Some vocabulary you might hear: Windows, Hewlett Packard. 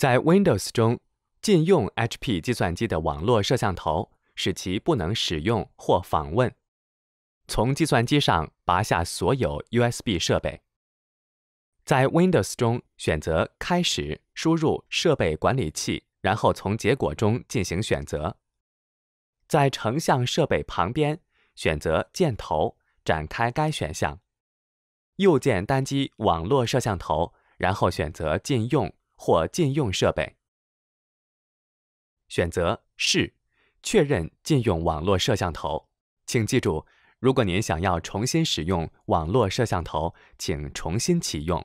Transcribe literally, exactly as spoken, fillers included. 在 Windows 中，禁用 H P 计算机的网络摄像头，使其不能使用或访问。从计算机上拔下所有 U S B 设备。在 Windows 中，选择开始输入设备管理器，然后从结果中进行选择。在成像设备旁边，选择箭头，展开该选项。右键单击网络摄像头，然后选择禁用。 或禁用设备，选择是确认禁用网络摄像头。请记住，如果您想要重新使用网络摄像头，请重新启用。